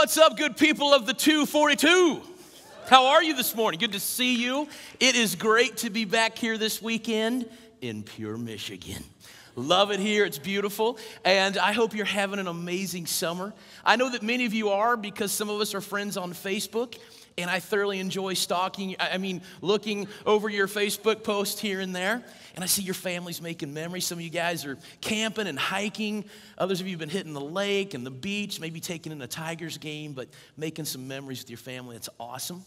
What's up, good people of the 242? How are you this morning? Good to see you. It is great to be back here this weekend in Pure, Michigan. Love it here. It's beautiful. And I hope you're having an amazing summer. I know that many of you are because some of us are friends on Facebook. And I thoroughly enjoy looking over your Facebook post here and there. And I see your families making memories. Some of you guys are camping and hiking. Others of you have been hitting the lake and the beach, maybe taking in a Tigers game, but making some memories with your family. It's awesome.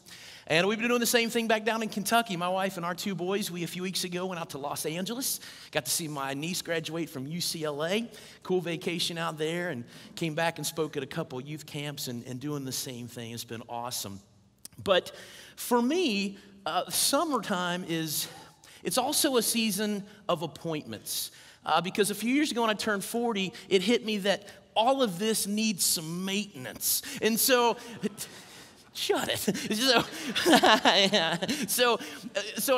And we've been doing the same thing back down in Kentucky. My wife and our two boys, we a few weeks ago went out to Los Angeles. Got to see my niece graduate from UCLA. Cool vacation out there, and came back and spoke at a couple youth camps and doing the same thing. It's been awesome. But for me, summertime it's also a season of appointments. Because a few years ago when I turned 40, it hit me that all of this needs some maintenance. And so... Shut it. So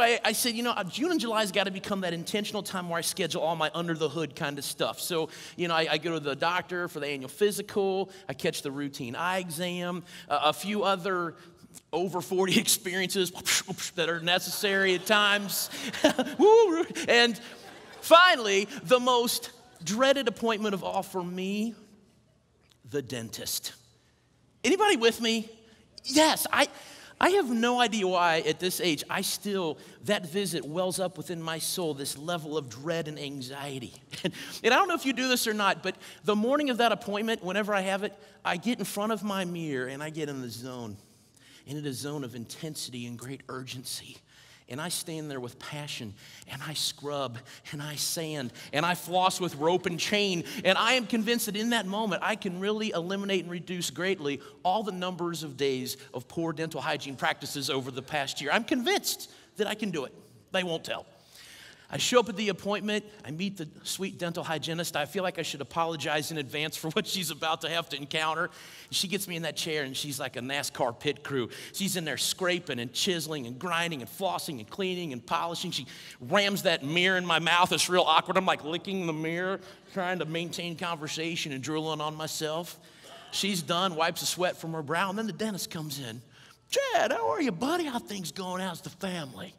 I said, June and July's got to become that intentional time where I schedule all my under the hood kind of stuff. So, I go to the doctor for the annual physical. I catch the routine eye exam, a few other over 40 experiences that are necessary at times. And finally, the most dreaded appointment of all for me, the dentist. Anybody with me? Yes, I have no idea why at this age that visit wells up within my soul, this level of dread and anxiety. And I don't know if you do this or not, but the morning of that appointment, whenever I have it, I get in front of my mirror and I get in the zone. And it is a zone of intensity and great urgency. And I stand there with passion, and I scrub, and I sand, and I floss with rope and chain, and I am convinced that in that moment, I can really eliminate and reduce greatly all the numbers of days of poor dental hygiene practices over the past year. I'm convinced that I can do it. They won't tell. I show up at the appointment, I meet the sweet dental hygienist. I feel like I should apologize in advance for what she's about to have to encounter. She gets me in that chair and she's like a NASCAR pit crew. She's in there scraping and chiseling and grinding and flossing and cleaning and polishing. She rams that mirror in my mouth. It's real awkward. I'm like licking the mirror, trying to maintain conversation and drooling on myself. She's done, wipes the sweat from her brow, and then the dentist comes in. "Chad, how are you, buddy? How things going? How's the family?"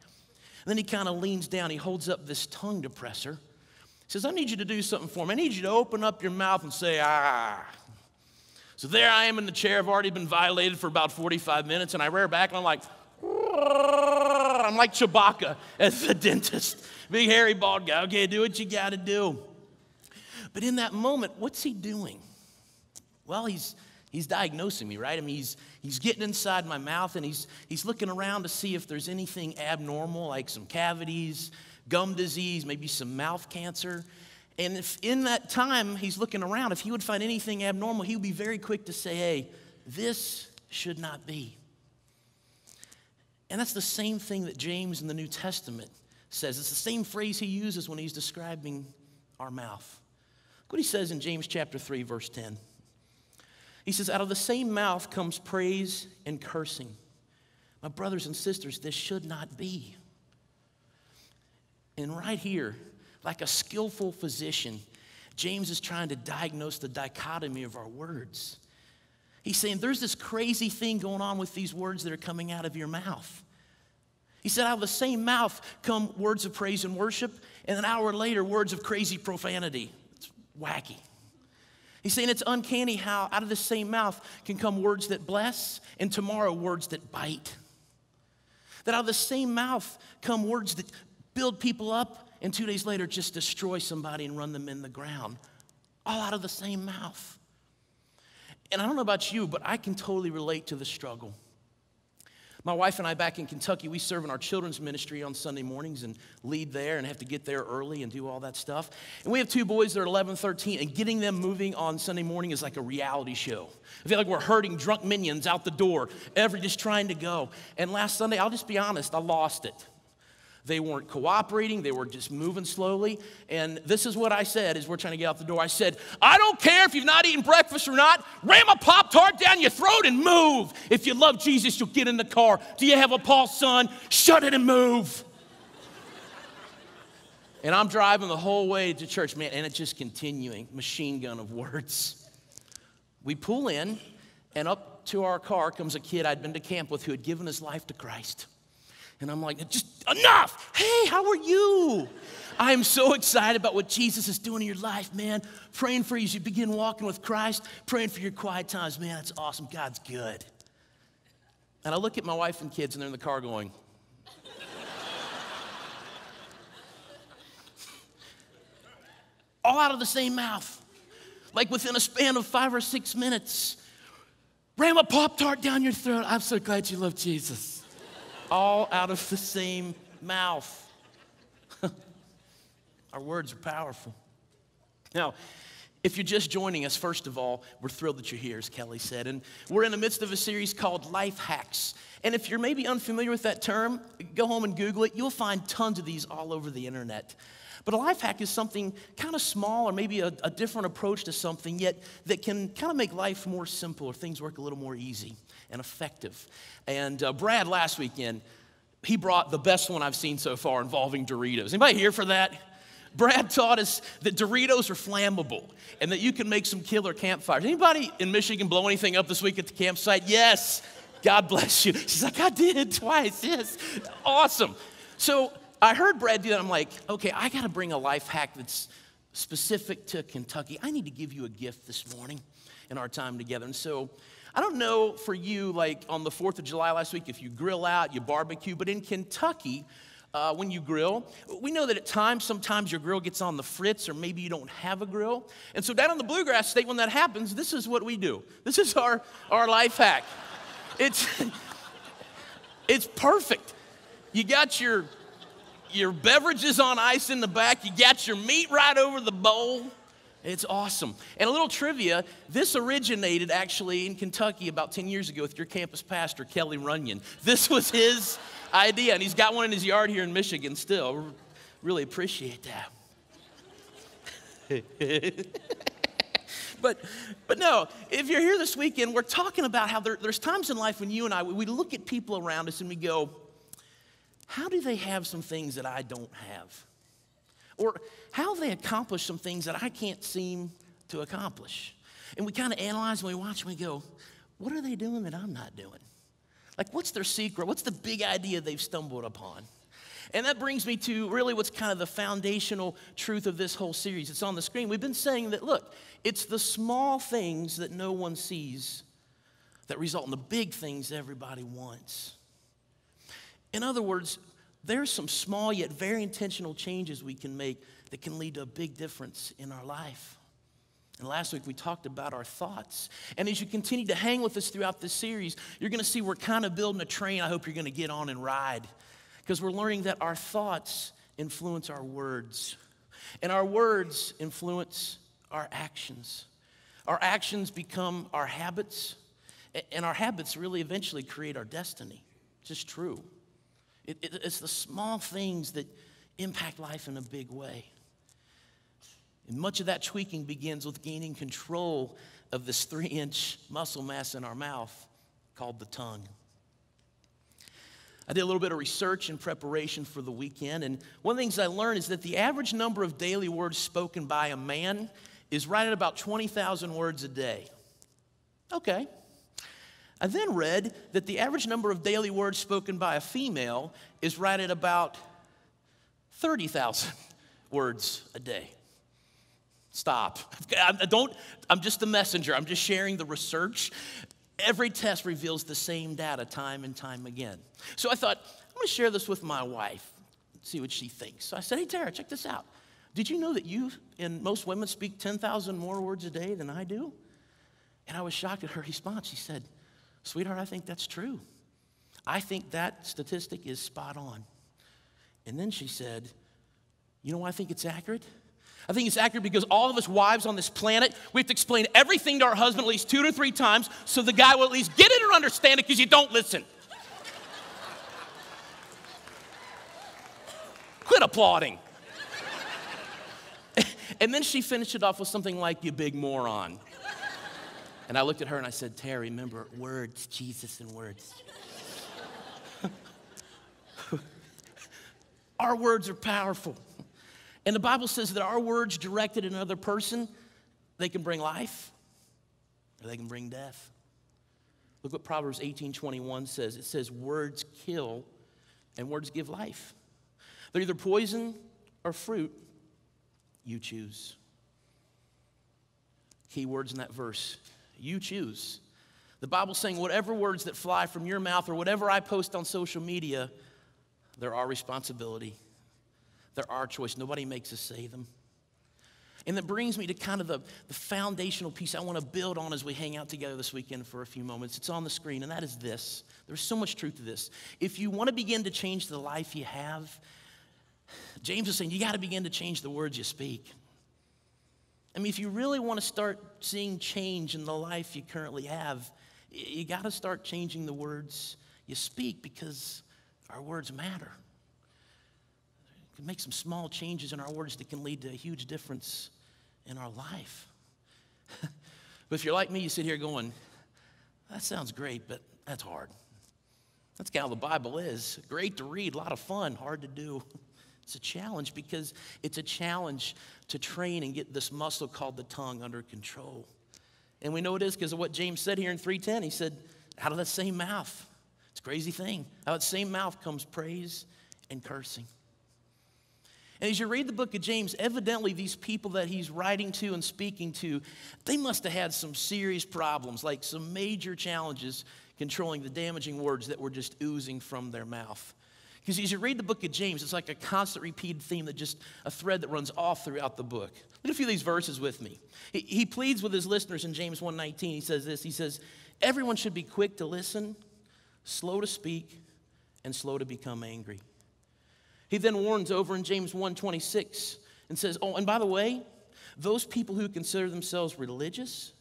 Then he kind of leans down. He holds up this tongue depressor. He says, "I need you to do something for me. I need you to open up your mouth and say, ah." So there I am in the chair. I've already been violated for about 45 minutes. And I rear back and I'm like Chewbacca at the dentist. Big hairy bald guy. Okay, do what you got to do. But in that moment, what's he doing? Well, he's diagnosing me, right? I mean, he's getting inside my mouth and he's looking around to see if there's anything abnormal, like some cavities, gum disease, maybe some mouth cancer. And if in that time he's looking around, if he would find anything abnormal, he would be very quick to say, "Hey, this should not be." And that's the same thing that James in the New Testament says. It's the same phrase he uses when he's describing our mouth. Look what he says in James chapter 3, verse 10. He says, "Out of the same mouth comes praise and cursing." My brothers and sisters, this should not be. And right here, like a skillful physician, James is trying to diagnose the dichotomy of our words. He's saying there's this crazy thing going on with these words that are coming out of your mouth. He said, out of the same mouth come words of praise and worship, and an hour later, words of crazy profanity. It's wacky. He's saying it's uncanny how out of the same mouth can come words that bless and tomorrow words that bite. That out of the same mouth come words that build people up and 2 days later just destroy somebody and run them in the ground. All out of the same mouth. And I don't know about you, but I can totally relate to the struggle. My wife and I back in Kentucky, we serve in our children's ministry on Sunday mornings and lead there and have to get there early and do all that stuff. And we have two boys that are 11, 13, and getting them moving on Sunday morning is like a reality show. I feel like we're herding drunk minions out the door, just trying to go. And last Sunday, I'll just be honest, I lost it. They weren't cooperating. They were just moving slowly. And this is what I said as we're trying to get out the door. I said, "I don't care if you've not eaten breakfast or not. Ram a Pop-Tart down your throat and move. If you love Jesus, you'll get in the car. Do you have a pulse, son? Shut it and move." And I'm driving the whole way to church, man, and it's just continuing. Machine gun of words. We pull in, and up to our car comes a kid I'd been to camp with who had given his life to Christ. And I'm like, just enough. Hey, how are you? I am so excited about what Jesus is doing in your life, man. Praying for you as you begin walking with Christ. Praying for your quiet times. Man, that's awesome. God's good. And I look at my wife and kids, and they're in the car going. All out of the same mouth. Like within a span of 5 or 6 minutes. Ram a Pop-Tart down your throat. I'm so glad you love Jesus. All out of the same mouth. Our words are powerful. Now, if you're just joining us, first of all, we're thrilled that you're here, as Kelly said. And we're in the midst of a series called Life Hacks. And if you're maybe unfamiliar with that term, go home and Google it. You'll find tons of these all over the internet. But a life hack is something kind of small or maybe a different approach to something, yet that can kind of make life more simple or things work a little more easy and effective. And Brad last weekend, he brought the best one I've seen so far involving Doritos. Anybody here for that? Brad taught us that Doritos are flammable and that you can make some killer campfires. Anybody in Michigan blow anything up this week at the campsite? Yes. God bless you. She's like, I did twice. Yes. Awesome. So I heard Brad do that. I'm like, okay, I got to bring a life hack that's specific to Kentucky. I need to give you a gift this morning in our time together. And so I don't know for you, like on the 4th of July last week, if you grill out, you barbecue, but in Kentucky, when you grill, we know that at times, sometimes your grill gets on the fritz or maybe you don't have a grill. And so down in the Bluegrass State, when that happens, this is what we do. This is our life hack. It's perfect. You got your beverages on ice in the back. You got your meat right over the bowl. It's awesome. And a little trivia, this originated actually in Kentucky about 10 years ago with your campus pastor, Kelly Runyon. This was his idea, and he's got one in his yard here in Michigan still. We really appreciate that. But no, if you're here this weekend, we're talking about how there's times in life when you and I, we look at people around us and we go, how do they have some things that I don't have? Or how have they accomplished some things that I can't seem to accomplish? And we kind of analyze and we watch and we go, what are they doing that I'm not doing? Like, what's their secret? What's the big idea they've stumbled upon? And that brings me to really what's kind of the foundational truth of this whole series. It's on the screen. We've been saying that, look, it's the small things that no one sees that result in the big things everybody wants. In other words, there's some small yet very intentional changes we can make that can lead to a big difference in our life. And last week we talked about our thoughts. And as you continue to hang with us throughout this series, you're going to see we're kind of building a train I hope you're going to get on and ride. Because we're learning that our thoughts influence our words. And our words influence our actions. Our actions become our habits. And our habits really eventually create our destiny. It's just true. It's the small things that impact life in a big way. And much of that tweaking begins with gaining control of this 3-inch muscle mass in our mouth called the tongue. I did a little bit of research in preparation for the weekend, and one of the things I learned is that the average number of daily words spoken by a man is right at about 20,000 words a day. Okay. I then read that the average number of daily words spoken by a female is right at about 30,000 words a day. Stop. I'm just the messenger. I'm just sharing the research. Every test reveals the same data time and time again. So I thought, I'm going to share this with my wife, see what she thinks. So I said, hey, Tara, check this out. Did you know that you and most women speak 10,000 more words a day than I do? And I was shocked at her response. She said, sweetheart, I think that's true. I think that statistic is spot on. And then she said, you know why I think it's accurate? I think it's accurate because all of us wives on this planet, we have to explain everything to our husband at least 2 to 3 times so the guy will at least get it or understand it because you don't listen. Quit applauding. And then she finished it off with something like, you big moron. And I looked at her and I said, Terry, remember, words, Jesus and words. Our words are powerful. And the Bible says that our words directed at another person, they can bring life or they can bring death. Look what Proverbs 18:21 says. It says, words kill and words give life. They're either poison or fruit. You choose. Key words in that verse. You choose. The Bible's saying whatever words that fly from your mouth or whatever I post on social media, they're our responsibility. They're our choice. Nobody makes us say them. And that brings me to kind of the foundational piece I want to build on as we hang out together this weekend for a few moments. It's on the screen, and that is this. There's so much truth to this. If you want to begin to change the life you have, James is saying you got to begin to change the words you speak. I mean, if you really want to start seeing change in the life you currently have, you got to start changing the words you speak, because our words matter. We can make some small changes in our words that can lead to a huge difference in our life. But if you're like me, you sit here going, that sounds great, but that's hard. That's kind of how the Bible is. Great to read, a lot of fun, hard to do. It's a challenge, because it's a challenge to train and get this muscle called the tongue under control. And we know it is because of what James said here in 3:10. He said, out of that same mouth, it's a crazy thing, out of that same mouth comes praise and cursing. And as you read the book of James, evidently these people that he's writing to and speaking to, they must have had some serious problems, like some major challenges controlling the damaging words that were just oozing from their mouth. Because as you read the book of James, it's like a constant repeated theme, that just a thread that runs off throughout the book. Look at a few of these verses with me. He pleads with his listeners in James 1:19. He says this, he says, everyone should be quick to listen, slow to speak, and slow to become angry. He then warns over in James 1:26 and says, oh, and by the way, those people who consider themselves religious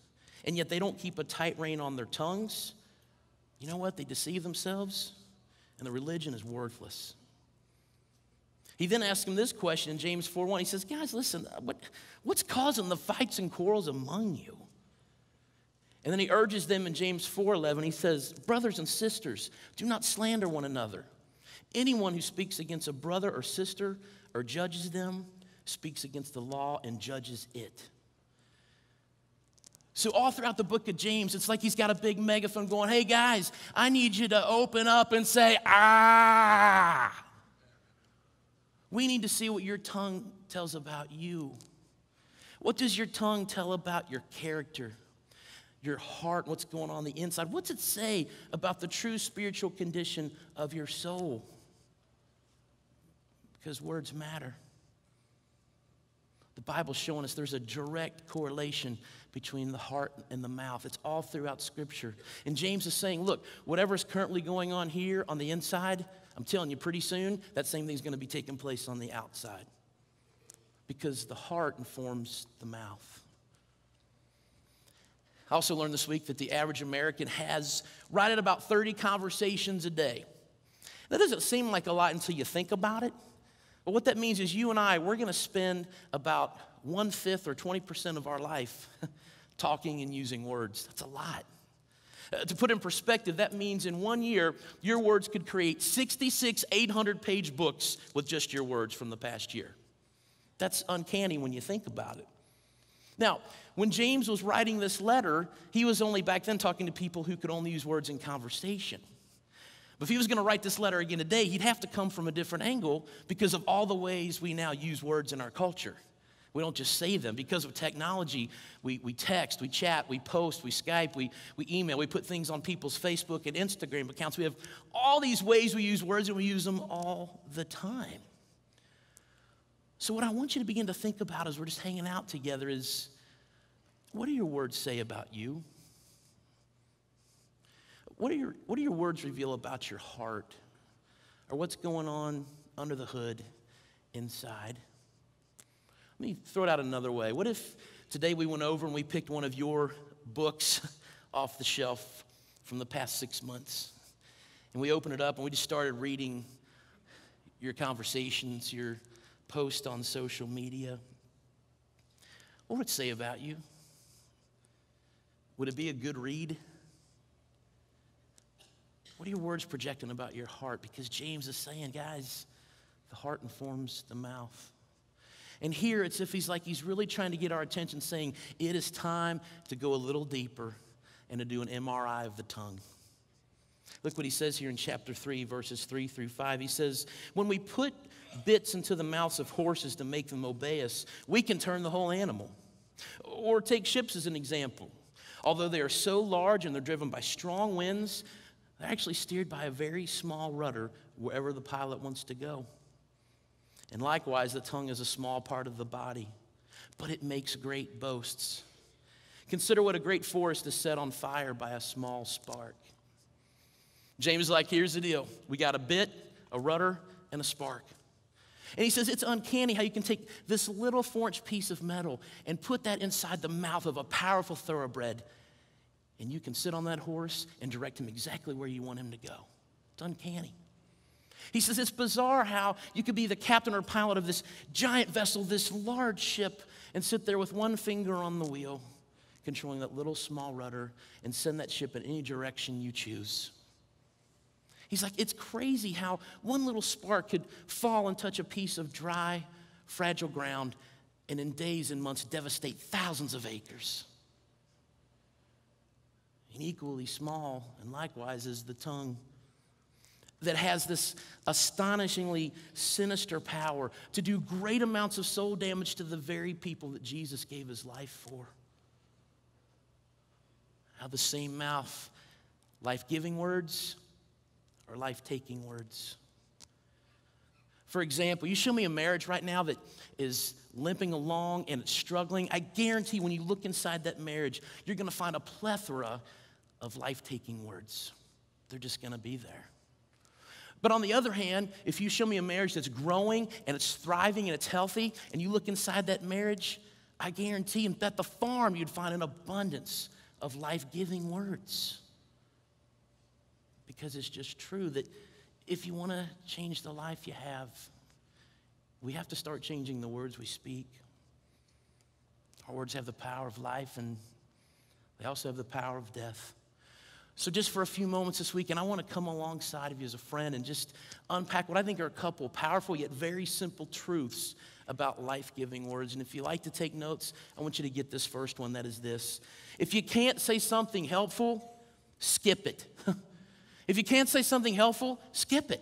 and yet they don't keep a tight rein on their tongues, you know what? They deceive themselves, and the religion is worthless. He then asks him this question in James 4:1. He says, guys, listen, what's causing the fights and quarrels among you? And then he urges them in James 4:11. He says, brothers and sisters, do not slander one another. Anyone who speaks against a brother or sister or judges them speaks against the law and judges it. So all throughout the book of James, it's like he's got a big megaphone going, hey guys, I need you to open up and say, ah. We need to see what your tongue tells about you. What does your tongue tell about your character, your heart, what's going on the inside? What's it say about the true spiritual condition of your soul? Because words matter. The Bible's showing us there's a direct correlation between the heart and the mouth. It's all throughout Scripture. And James is saying, look, whatever's currently going on here on the inside, I'm telling you, pretty soon, that same thing's going to be taking place on the outside. Because the heart informs the mouth. I also learned this week that the average American has right at about 30 conversations a day. That doesn't seem like a lot until you think about it. But what that means is you and I, we're going to spend about 1/5 or 20% of our life talking and using words. That's a lot. To put in perspective, that means in 1 year, your words could create 66 800-page books with just your words from the past year. That's uncanny when you think about it. Now, when James was writing this letter, he was only back then talking to people who could only use words in conversation. But if he was going to write this letter again today, he'd have to come from a different angle because of all the ways we now use words in our culture. We don't just say them. Because of technology, we text, we chat, we post, we Skype, we email, we put things on people's Facebook and Instagram accounts. We have all these ways we use words, and we use them all the time. So what I want you to begin to think about as we're just hanging out together is, what do your words say about you? What do your words reveal about your heart, or what's going on under the hood inside? Let me throw it out another way. What if today we went over and we picked one of your books off the shelf from the past 6 months, and we opened it up and we just started reading your conversations, your posts on social media? What would it say about you? Would it be a good read? What are your words projecting about your heart? Because James is saying, guys, the heart informs the mouth. And here it's if he's like he's really trying to get our attention, saying it is time to go a little deeper and to do an MRI of the tongue. Look what he says here in chapter 3, verses 3 through 5. He says, when we put bits into the mouths of horses to make them obey us, we can turn the whole animal. Or take ships as an example. Although they are so large and they're driven by strong winds, they're actually steered by a very small rudder wherever the pilot wants to go. And likewise, the tongue is a small part of the body, but it makes great boasts. Consider what a great forest is set on fire by a small spark. James is like, here's the deal. We got a bit, a rudder, and a spark. And he says, it's uncanny how you can take this little 4-inch piece of metal and put that inside the mouth of a powerful thoroughbred, and you can sit on that horse and direct him exactly where you want him to go. It's uncanny. He says, it's bizarre how you could be the captain or pilot of this giant vessel, this large ship, and sit there with one finger on the wheel, controlling that little small rudder, and send that ship in any direction you choose. He's like, it's crazy how one little spark could fall and touch a piece of dry, fragile ground, and in days and months devastate thousands of acres. And equally small, and likewise, is the tongue that has this astonishingly sinister power to do great amounts of soul damage to the very people that Jesus gave his life for. How the same mouth, life-giving words, or life-taking words. For example, you show me a marriage right now that is limping along and it's struggling, I guarantee when you look inside that marriage, you're gonna find a plethora of life-taking words. They're just gonna be there. But on the other hand, if you show me a marriage that's growing and it's thriving and it's healthy, and you look inside that marriage, I guarantee, and at the farm, you'd find an abundance of life-giving words. Because it's just true that if you want to change the life you have, we have to start changing the words we speak. Our words have the power of life, and they also have the power of death. So just for a few moments this week, and I want to come alongside of you as a friend and just unpack what I think are a couple powerful yet very simple truths about life-giving words. And if you like to take notes, I want you to get this first one, that is this. If you can't say something helpful, skip it. If you can't say something helpful, skip it.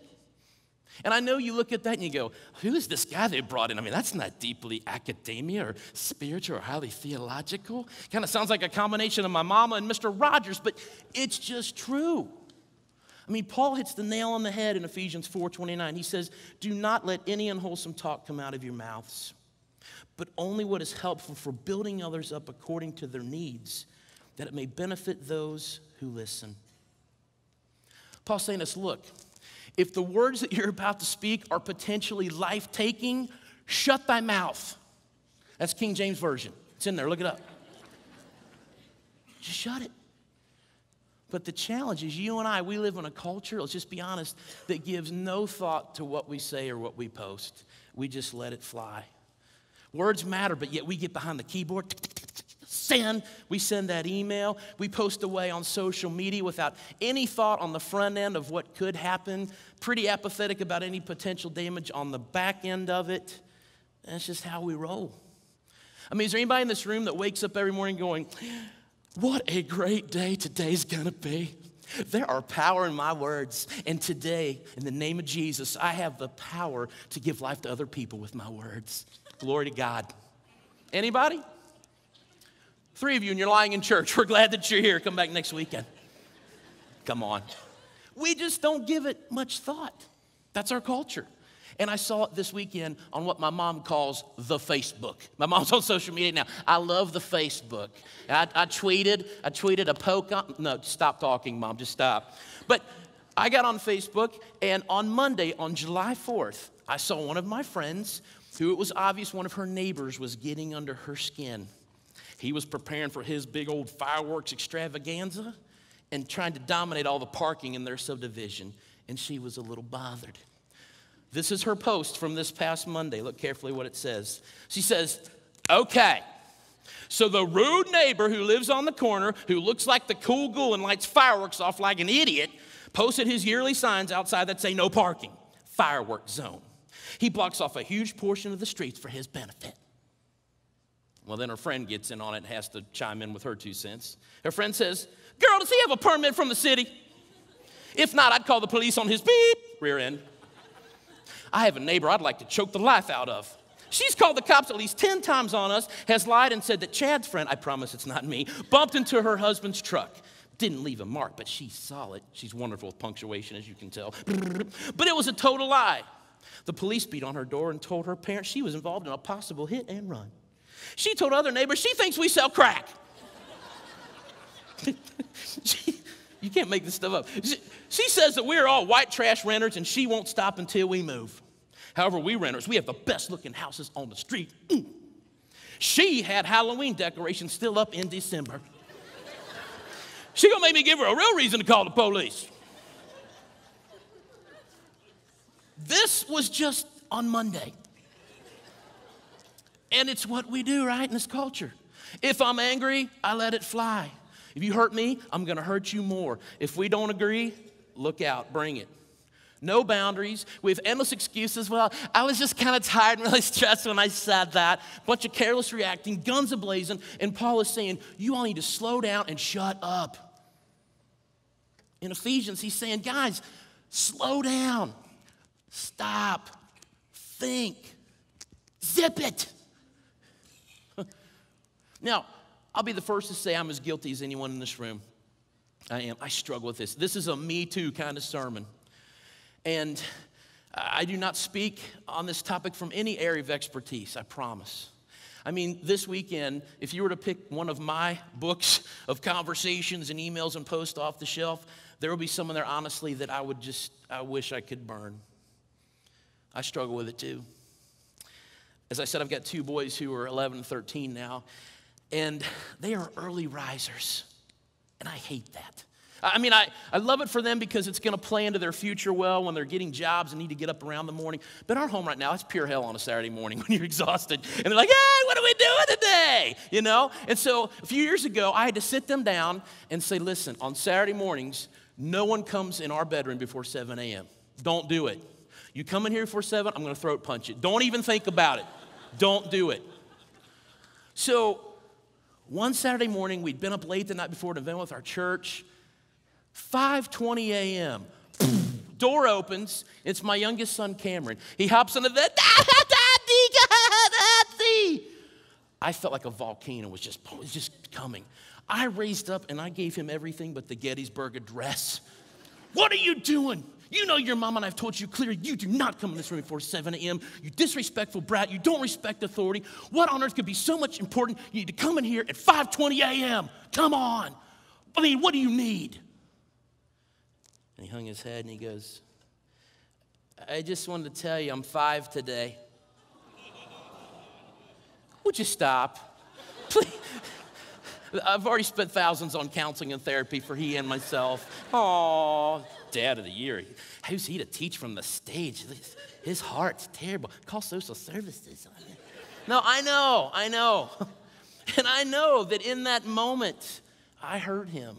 And I know you look at that and you go, who is this guy they brought in? I mean, that's not deeply academia or spiritual or highly theological. Kind of sounds like a combination of my mama and Mr. Rogers, but it's just true. I mean, Paul hits the nail on the head in Ephesians 4:29. He says, do not let any unwholesome talk come out of your mouths, but only what is helpful for building others up according to their needs, that it may benefit those who listen. Paul's saying this, look, if the words that you're about to speak are potentially life-taking, shut thy mouth. That's King James Version. It's in there. Look it up. Just shut it. But the challenge is you and I, we live in a culture, let's just be honest, that gives no thought to what we say or what we post. We just let it fly. Words matter, but yet we get behind the keyboard. Send. We send that email. We post away on social media without any thought on the front end of what could happen. Pretty apathetic about any potential damage on the back end of it. That's just how we roll. I mean, is there anybody in this room that wakes up every morning going, what a great day today's gonna be? There are power in my words. And today, in the name of Jesus, I have the power to give life to other people with my words. Glory to God. Anybody? 3 of you, and you're lying in church. We're glad that you're here. Come back next weekend. Come on. We just don't give it much thought. That's our culture. And I saw it this weekend on what my mom calls the Facebook. My mom's on social media now. I love the Facebook. I tweeted a poke. No, stop talking, Mom. Just stop. But I got on Facebook, and on Monday, on July 4th, I saw one of my friends who it was obvious one of her neighbors was getting under her skin. He was preparing for his big old fireworks extravaganza and trying to dominate all the parking in their subdivision, and she was a little bothered. This is her post from this past Monday. Look carefully what it says. She says, okay, so the rude neighbor who lives on the corner, who looks like the cool ghoul and lights fireworks off like an idiot, posted his yearly signs outside that say no parking, firework zone. He blocks off a huge portion of the streets for his benefit. Well, then her friend gets in on it and has to chime in with her 2 cents. Her friend says, girl, does he have a permit from the city? If not, I'd call the police on his beep rear end. I have a neighbor I'd like to choke the life out of. She's called the cops at least 10 times on us, has lied and said that Chad's friend, I promise it's not me, bumped into her husband's truck. Didn't leave a mark, but she's solid. She's wonderful with punctuation, as you can tell. But it was a total lie. The police beat on her door and told her parents she was involved in a possible hit and run. She told other neighbors she thinks we sell crack. You can't make this stuff up. She says that we're all white trash renters and she won't stop until we move. However, we renters, we have the best looking houses on the street. She had Halloween decorations still up in December. She gonna make me give her a real reason to call the police. This was just on Monday. And it's what we do, right, in this culture. If I'm angry, I let it fly. If you hurt me, I'm gonna hurt you more. If we don't agree, look out, bring it. No boundaries. We have endless excuses. Well, I was just kind of tired and really stressed when I said that. Bunch of careless reacting, guns a-blazing, and Paul is saying, you all need to slow down and shut up. In Ephesians, he's saying, guys, slow down. Stop. Think. Zip it. Now, I'll be the first to say I'm as guilty as anyone in this room. I am. I struggle with this. This is a me too kind of sermon. And I do not speak on this topic from any area of expertise, I promise. I mean, this weekend, if you were to pick one of my books of conversations and emails and posts off the shelf, there will be some in there, honestly, that I wish I could burn. I struggle with it too. As I said, I've got two boys who are 11 and 13 now, and they are early risers, and I hate that. I mean, I love it for them because it's going to play into their future well when they're getting jobs and need to get up around the morning. But our home right now, it's pure hell on a Saturday morning when you're exhausted. And they're like, hey, what are we doing today? You know? And so a few years ago, I had to sit them down and say, listen, on Saturday mornings, no one comes in our bedroom before 7 a.m. Don't do it. You come in here before 7, I'm going to throat punch it. Don't even think about it. Don't do it. So one Saturday morning, we'd been up late the night before an event with our church. 5:20 a.m. Door opens. It's my youngest son, Cameron. He hops into the... I felt like a volcano was just coming. I raised up and I gave him everything but the Gettysburg Address. What are you doing? You know your mom and I have told you clearly, you do not come in this room before 7 a.m. You disrespectful brat. You don't respect authority. What on earth could be so much important? You need to come in here at 5:20 a.m. Come on. I mean, what do you need? And he hung his head and he goes, I just wanted to tell you I'm 5 today. Would you stop? Please. I've already spent thousands on counseling and therapy for he and myself. Aw, dad of the year. Who's he to teach from the stage? His heart's terrible. Call social services on it. No, I know. And I know that in that moment, I hurt him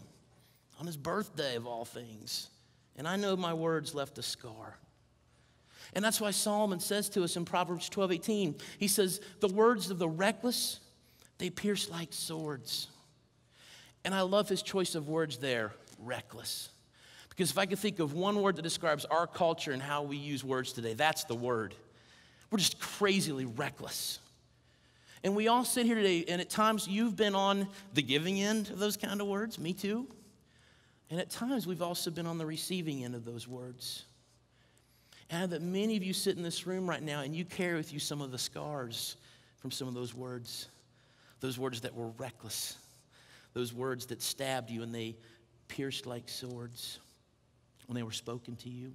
on his birthday of all things. And I know my words left a scar. And that's why Solomon says to us in Proverbs 12:18, he says, the words of the reckless, they pierce like swords. And I love his choice of words there, reckless. Because if I could think of one word that describes our culture and how we use words today, that's the word. We're just crazily reckless. And we all sit here today, and at times you've been on the giving end of those kind of words, me too. And at times, we've also been on the receiving end of those words. And I know that many of you sit in this room right now and you carry with you some of the scars from some of those words that were reckless, those words that stabbed you and they pierced like swords when they were spoken to you.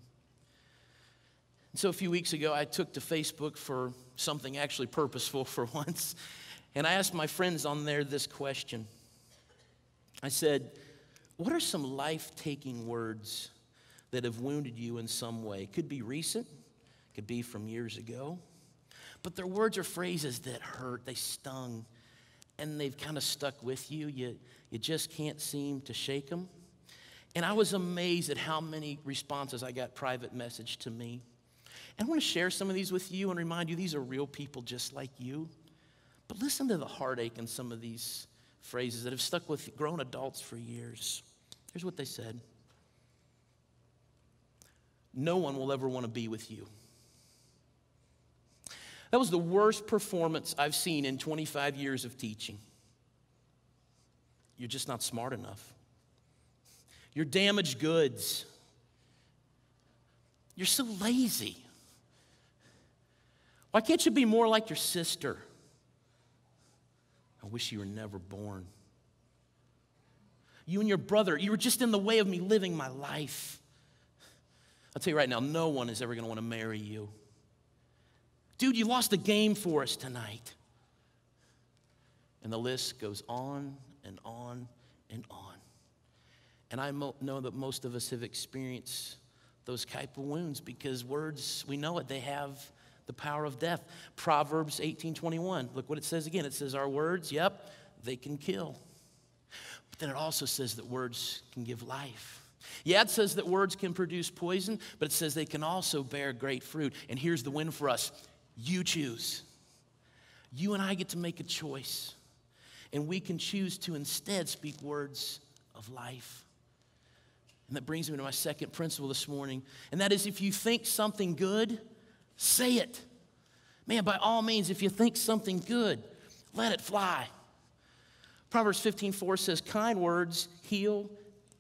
And so a few weeks ago, I took to Facebook for something actually purposeful for once, and I asked my friends on there this question. I said, what are some life-taking words that have wounded you in some way? Could be recent, could be from years ago, but they're words or phrases that hurt, they stung, and they've kind of stuck with you. You just can't seem to shake them. And I was amazed at how many responses I got private message to me. And I want to share some of these with you and remind you these are real people just like you. But listen to the heartache in some of these phrases that have stuck with grown adults for years. Here's what they said. no one will ever want to be with you. That was the worst performance I've seen in 25 years of teaching. You're just not smart enough. You're damaged goods. You're so lazy. Why can't you be more like your sister? I wish you were never born. You and your brother, you were just in the way of me living my life. I'll tell you right now, no one is ever going to want to marry you. Dude, you lost the game for us tonight. And the list goes on and on and on. And I know that most of us have experienced those type of wounds because words, we know it, they have the power of death. Proverbs 18:21, look what it says again. It says our words, yep, they can kill. But then it also says that words can give life. Yeah, it says that words can produce poison, but it says they can also bear great fruit. And here's the win for us. You choose. You and I get to make a choice. And we can choose to instead speak words of life. And that brings me to my second principle this morning. And that is, if you think something good, say it. Man, by all means, if you think something good, let it fly. Proverbs 15:4 says, kind words heal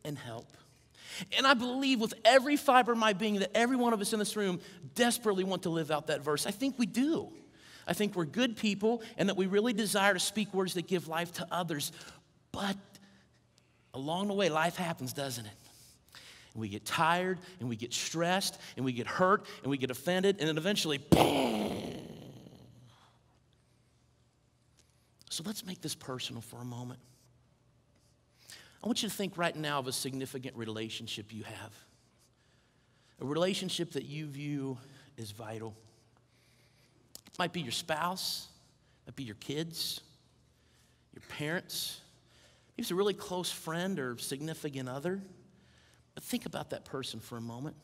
and help. And I believe with every fiber of my being that every one of us in this room desperately want to live out that verse. I think we do. I think we're good people and that we really desire to speak words that give life to others. But along the way, life happens, doesn't it? And we get tired and we get stressed and we get hurt and we get offended and then eventually, boom. So let's make this personal for a moment. I want you to think right now of a significant relationship you have, a relationship that you view as vital. It might be your spouse, it might be your kids, your parents, maybe it's a really close friend or significant other, but think about that person for a moment.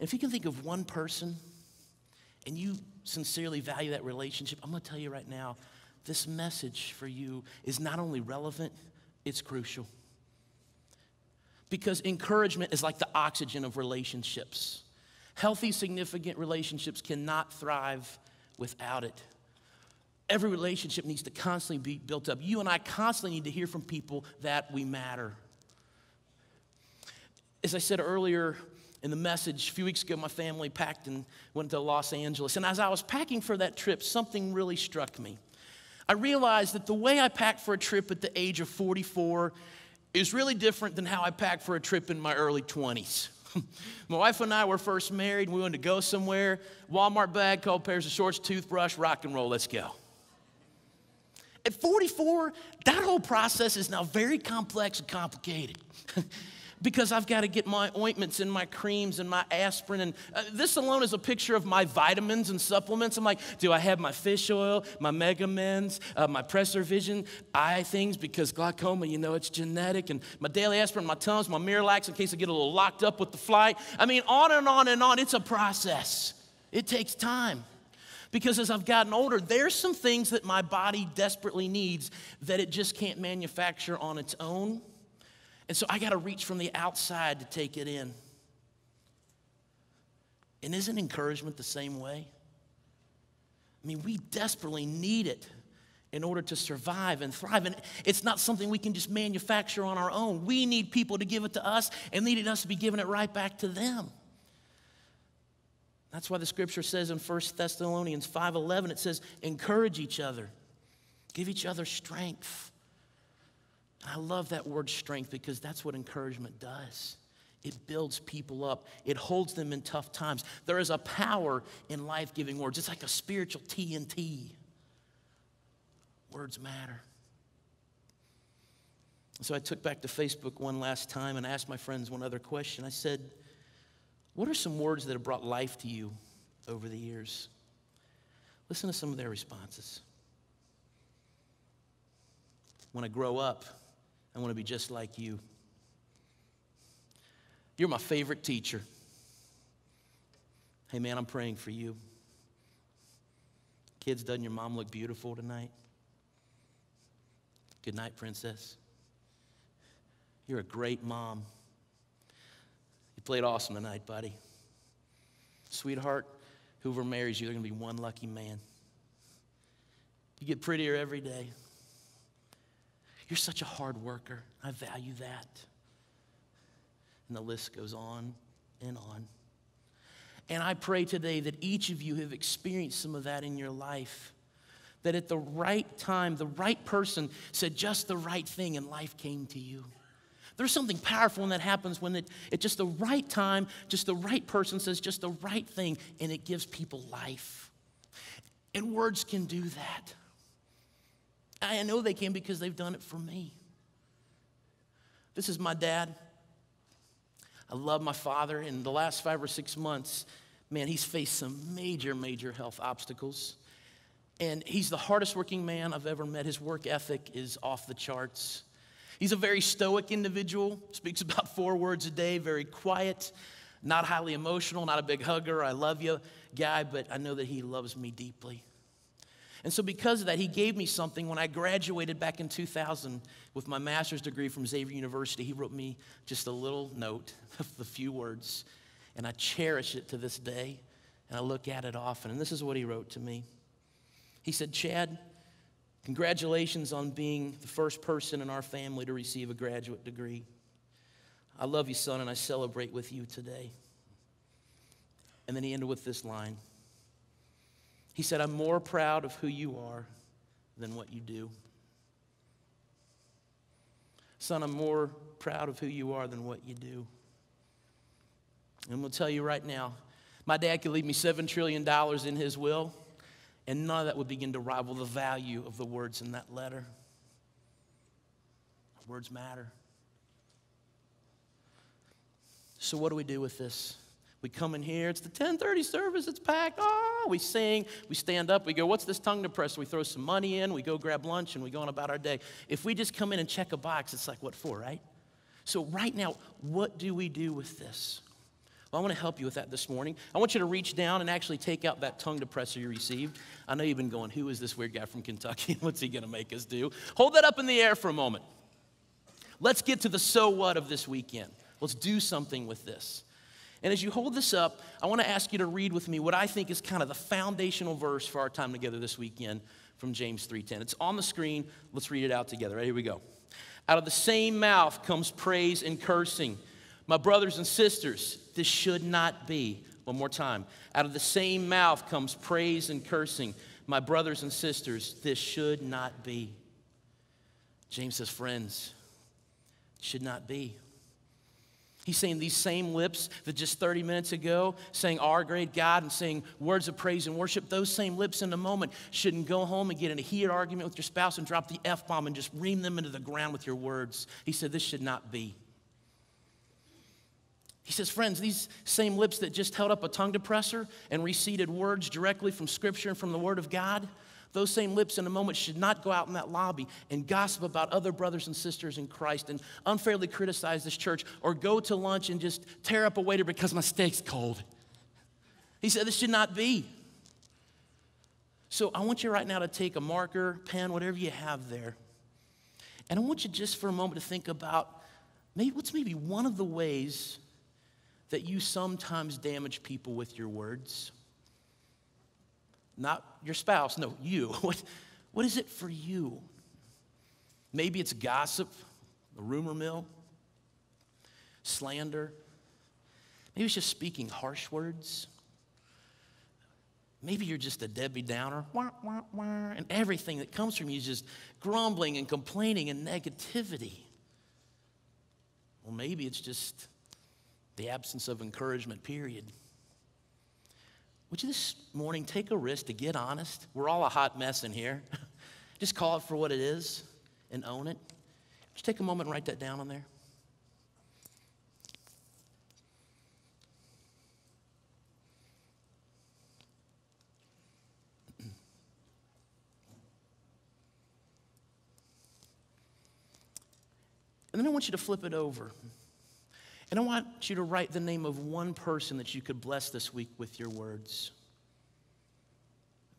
If you can think of one person and you sincerely value that relationship, I'm going to tell you right now, this message for you is not only relevant, it's crucial. Because encouragement is like the oxygen of relationships. Healthy, significant relationships cannot thrive without it. Every relationship needs to constantly be built up. You and I constantly need to hear from people that we matter. As I said earlier in the message, a few weeks ago, my family packed and went to Los Angeles. And as I was packing for that trip, something really struck me. I realized that the way I packed for a trip at the age of 44 is really different than how I packed for a trip in my early 20s. My wife and I were first married, and we wanted to go somewhere. Walmart bag, cold pairs of shorts, toothbrush, rock and roll, let's go. At 44, that whole process is now very complex and complicated because I've got to get my ointments and my creams and my aspirin. And this alone is a picture of my vitamins and supplements. I'm like, do I have my fish oil, my Megamins, my PreserVision, eye things, because glaucoma, you know, it's genetic. And my daily aspirin, my Tums, my Miralax in case I get a little locked up with the flight. I mean, on and on and on. It's a process. It takes time. Because as I've gotten older, there's some things that my body desperately needs that it just can't manufacture on its own. And so I got to reach from the outside to take it in. And isn't encouragement the same way? I mean, we desperately need it in order to survive and thrive. And it's not something we can just manufacture on our own. We need people to give it to us and needed us to be giving it right back to them. That's why the scripture says in 1 Thessalonians 5:11, it says, encourage each other, give each other strength. I love that word strength because that's what encouragement does. It builds people up. It holds them in tough times. There is a power in life-giving words. It's like a spiritual TNT. Words matter. So I took back to Facebook one last time and asked my friends one other question. I said, what are some words that have brought life to you over the years? Listen to some of their responses. When I grow up, I want to be just like you. You're my favorite teacher. Hey, man, I'm praying for you. Kids, doesn't your mom look beautiful tonight? Good night, princess. You're a great mom. played awesome tonight, buddy. Sweetheart, whoever marries you, they're going to be one lucky man. You get prettier every day. You're such a hard worker. I value that. And the list goes on and on. And I pray today that each of you have experienced some of that in your life. That at the right time, the right person said just the right thing and life came to you. There's something powerful when that happens, when at just the right time, just the right person says just the right thing, and it gives people life. And words can do that. I know they can because they've done it for me. This is my dad. I love my father. In the last 5 or 6 months, man, he's faced some major, major health obstacles. And he's the hardest working man I've ever met. His work ethic is off the charts. He's a very stoic individual, speaks about 4 words a day, very quiet, not highly emotional, not a big hugger, I love you guy, but I know that he loves me deeply. And so because of that, he gave me something. When I graduated back in 2000 with my master's degree from Xavier University, he wrote me just a little note of the few words, and I cherish it to this day, and I look at it often, and this is what he wrote to me. He said, Chad, congratulations on being the first person in our family to receive a graduate degree. I love you, son, and I celebrate with you today. And then he ended with this line. He said, I'm more proud of who you are than what you do. Son, I'm more proud of who you are than what you do. And we'll tell you right now, my dad could leave me $7 trillion in his will, and none of that would begin to rival the value of the words in that letter. Words matter. So what do we do with this? We come in here, it's the 10:30 service, it's packed. Oh, we sing, we stand up, we go, what's this tongue depressor? We throw some money in, we go grab lunch, and we go on about our day. If we just come in and check a box, it's like, what for, right? So right now, what do we do with this? Well, I want to help you with that this morning. I want you to reach down and actually take out that tongue depressor you received. I know you've been going, who is this weird guy from Kentucky? What's he going to make us do? Hold that up in the air for a moment. Let's get to the so what of this weekend. Let's do something with this. And as you hold this up, I want to ask you to read with me what I think is kind of the foundational verse for our time together this weekend from James 3:10. It's on the screen. Let's read it out together. Right, here we go. Out of the same mouth comes praise and cursing. My brothers and sisters, this should not be. One more time. Out of the same mouth comes praise and cursing. My brothers and sisters, this should not be. James says, friends, it should not be. He's saying these same lips that just 30 minutes ago sang our great God and sang words of praise and worship, those same lips in the moment shouldn't go home and get in a heated argument with your spouse and drop the F-bomb and just ream them into the ground with your words. He said, this should not be. He says, friends, these same lips that just held up a tongue depressor and recited words directly from Scripture and from the Word of God, those same lips in a moment should not go out in that lobby and gossip about other brothers and sisters in Christ and unfairly criticize this church or go to lunch and just tear up a waiter because my steak's cold. He said, this should not be. So I want you right now to take a marker, pen, whatever you have there, and I want you just for a moment to think about maybe one of the ways that you sometimes damage people with your words. Not your spouse, no, you. What is it for you? Maybe it's gossip, the rumor mill, slander. Maybe it's just speaking harsh words. Maybe you're just a Debbie Downer, wah, wah, wah, and everything that comes from you is just grumbling and complaining and negativity. Well, maybe it's just the absence of encouragement, period. Would you this morning take a risk to get honest? We're all a hot mess in here. Just call it for what it is and own it. Just take a moment and write that down on there. And then I want you to flip it over. And I want you to write the name of one person that you could bless this week with your words.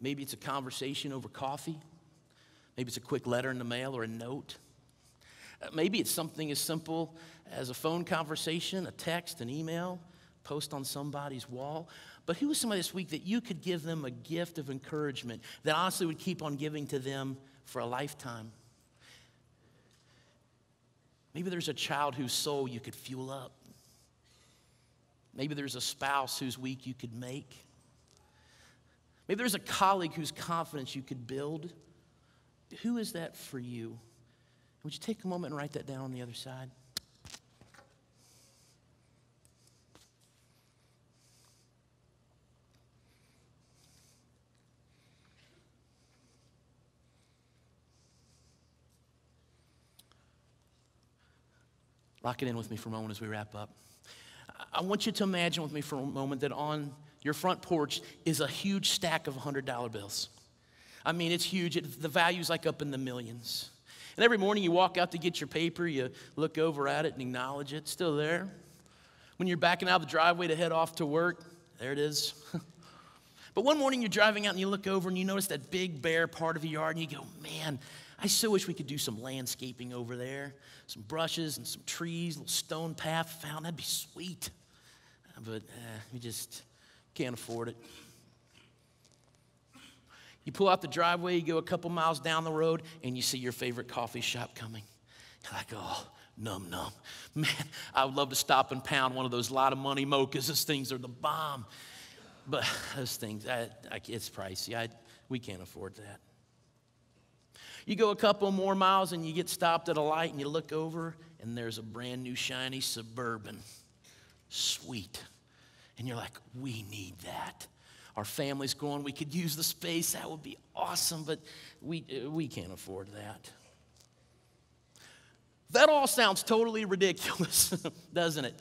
Maybe it's a conversation over coffee. Maybe it's a quick letter in the mail or a note. Maybe it's something as simple as a phone conversation, a text, an email, post on somebody's wall. But who is somebody this week that you could give them a gift of encouragement that honestly would keep on giving to them for a lifetime? Maybe there's a child whose soul you could fuel up. Maybe there's a spouse whose week you could make. Maybe there's a colleague whose confidence you could build. Who is that for you? Would you take a moment and write that down on the other side? Lock it in with me for a moment as we wrap up. I want you to imagine with me for a moment that on your front porch is a huge stack of $100 bills. I mean, it's huge. The value's like up in the millions. And every morning you walk out to get your paper, you look over at it and acknowledge it. Still there. When you're backing out of the driveway to head off to work, there it is. But one morning you're driving out and you look over and you notice that big bare part of the yard and you go, man, I so wish we could do some landscaping over there, some brushes and some trees, a little stone path found. That'd be sweet. But we just can't afford it. You pull out the driveway, you go a couple miles down the road, and you see your favorite coffee shop coming. You're like, oh, num num. Man, I would love to stop and pound one of those lot of money mochas. Those things are the bomb. But those things, it's pricey. We can't afford that. You go a couple more miles and you get stopped at a light and you look over and there's a brand new shiny Suburban. Sweet. And you're like, we need that. Our family's growing. We could use the space. That would be awesome, but we can't afford that. That all sounds totally ridiculous, doesn't it?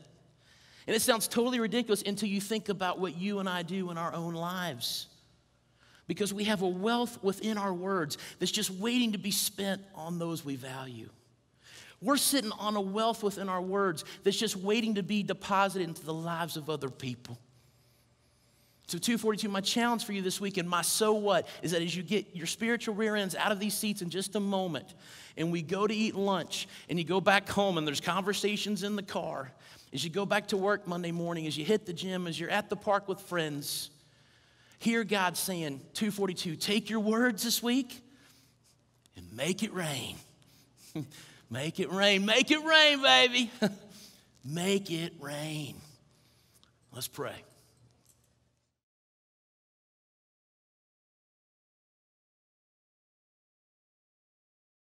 And it sounds totally ridiculous until you think about what you and I do in our own lives. Because we have a wealth within our words that's just waiting to be spent on those we value. We're sitting on a wealth within our words that's just waiting to be deposited into the lives of other people. So 242, my challenge for you this week and my so what is that as you get your spiritual rear ends out of these seats in just a moment and we go to eat lunch and you go back home and there's conversations in the car, as you go back to work Monday morning, as you hit the gym, as you're at the park with friends, hear God saying, 242, take your words this week and make it rain. Make it rain. Make it rain, baby. Make it rain. Let's pray.